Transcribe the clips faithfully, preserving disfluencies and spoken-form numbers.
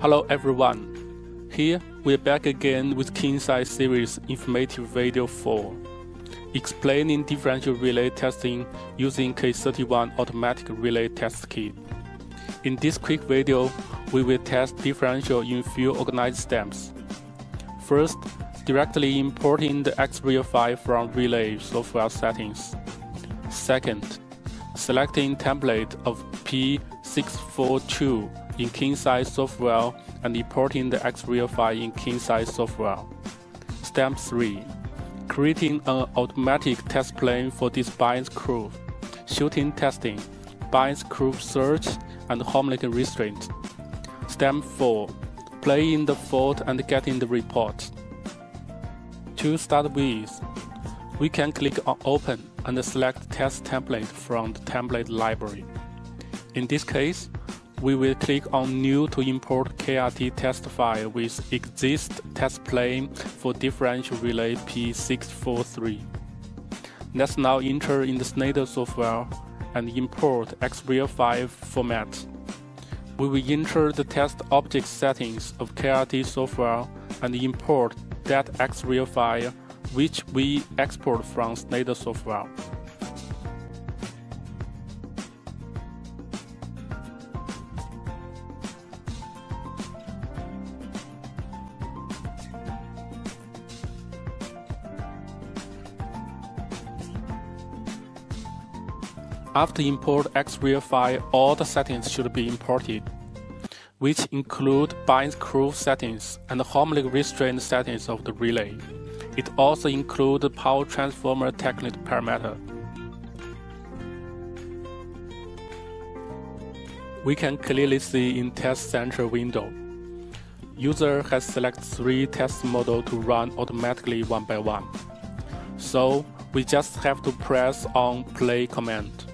Hello everyone, here we are back again with KingSize series informative video four, explaining differential relay testing using K thirty-one automatic relay test kit. In this quick video, we will test differential in few organized steps. First, directly importing the Xreal file from relay software settings. Second, selecting template of P six forty-two in KingSize software and importing the Xreal file in KingSize software. Step three. Creating an automatic test plan for this bias curve, shooting testing, bias curve search, and harmonic restraint. Step four. Playing the fault and getting the report. To start with, we can click on Open and select Test Template from the template library. In this case, we will click on New to import K R T test file with exist test plane for differential relay P six forty-three. Let's now enter in the Schneider software and import Xreal file format. We will enter the test object settings of K R T software and import that Xreal file which we export from Schneider software. After import Xreal file, all the settings should be imported, which include bias curve settings and harmonic restraint settings of the relay. It also includes power transformer technique parameter. We can clearly see in Test Center window, user has selected three test models to run automatically one by one. So we just have to press on play command.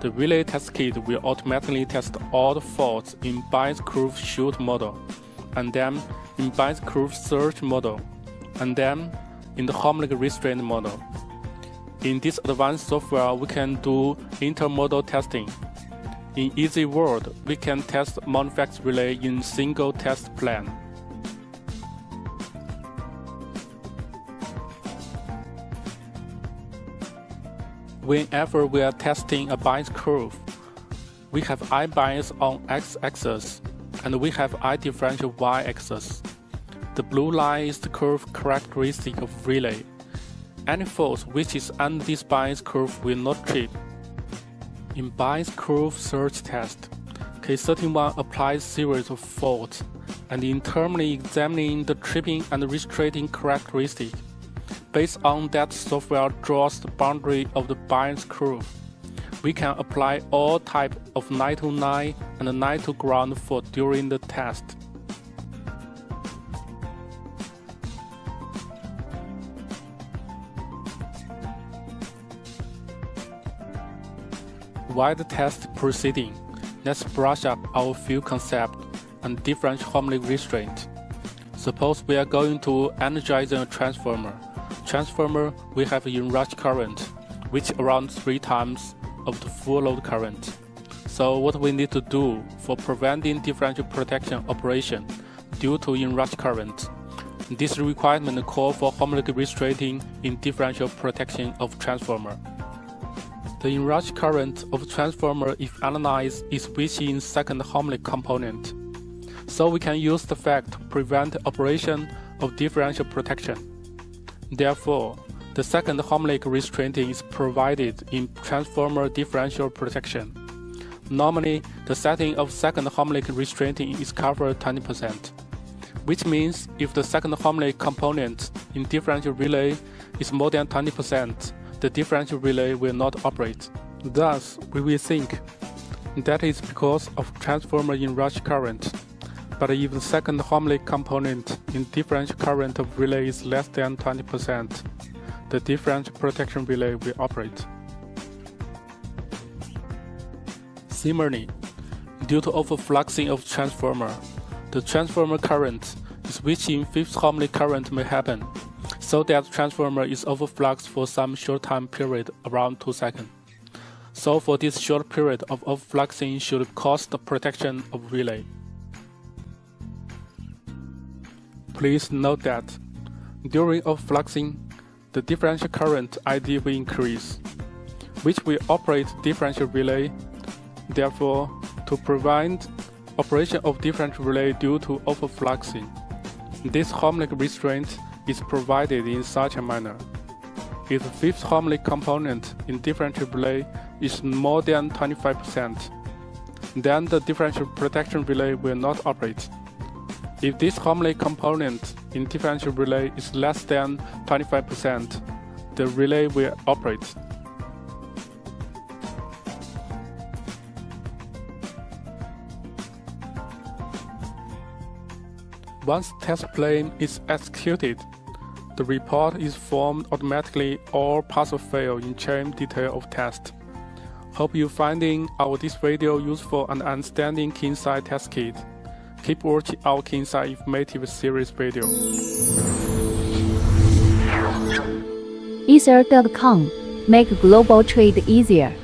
The relay test kit will automatically test all the faults in bias curve shoot model, and then in bias curve search model, and then in the harmonic restraint model. In this advanced software, we can do intermodal testing. In easy word, we can test manufactured relay in single test plan. Whenever we are testing a bias curve, we have I bias on x-axis and we have I differential y-axis. The blue line is the curve characteristic of relay. Any fault which is under this bias curve will not trip. In bias curve search test, K thirty-one applies series of faults and internally examining the tripping and restraining characteristic. Based on that, software draws the boundary of the bias curve. We can apply all types of nine to nine and nine to ground fault during the test. While the test is proceeding, let's brush up our field concept and differential harmonic restraint. Suppose we are going to energize a transformer. Transformer we have enriched current, which around three times of the full load current. So what we need to do for preventing differential protection operation due to enriched current. This requirement calls for harmonic restraining in differential protection of transformer. The enriched current of transformer if analyzed is within second harmonic component. So we can use the fact to prevent operation of differential protection. Therefore, the second harmonic restraint is provided in transformer differential protection. Normally, the setting of second harmonic restraint is covered twenty percent, which means if the second harmonic component in differential relay is more than twenty percent, the differential relay will not operate. Thus, we will think that is because of transformer enriched current. But if the second harmonic component in differential current of relay is less than twenty percent, the differential protection relay will operate. Similarly, due to overfluxing of transformer, the transformer current is within fifth harmonic current may happen, so that transformer is overfluxed for some short time period around two seconds. So for this short period of overfluxing should cause the protection of relay. Please note that during offluxing, the differential current I D will increase, which will operate differential relay. Therefore, to prevent operation of differential relay due to overfluxing, this harmonic restraint is provided in such a manner. If the fifth harmonic component in differential relay is more than twenty-five percent, then the differential protection relay will not operate. If this harmonic component in differential relay is less than twenty-five percent, the relay will operate. Once test claim is executed, the report is formed automatically or pass or fail in chain detail of test. Hope you finding our this video useful and understanding KingSize test kit. Keep watching our KingSize informative series video. Ether dot com, make global trade easier.